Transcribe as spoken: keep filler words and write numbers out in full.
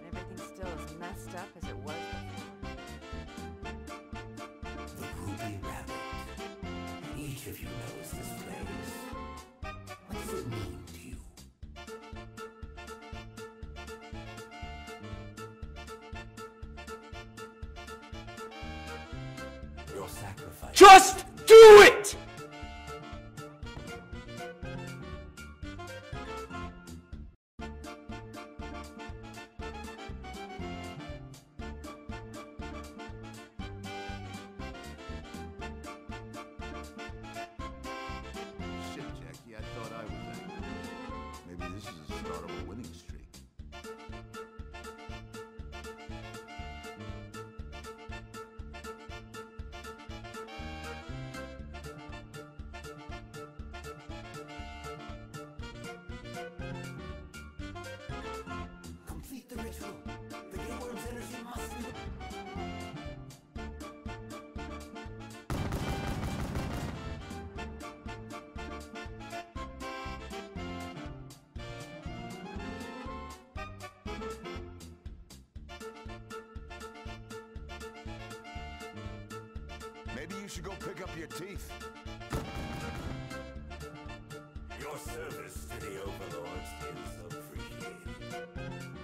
Everything still as messed up as it was before. The ruby rabbit. Each of you knows this place. What does it mean to you? Your sacrifice. Just do it! Maybe you should go pick up your teeth. Your service to the overlords is appreciated.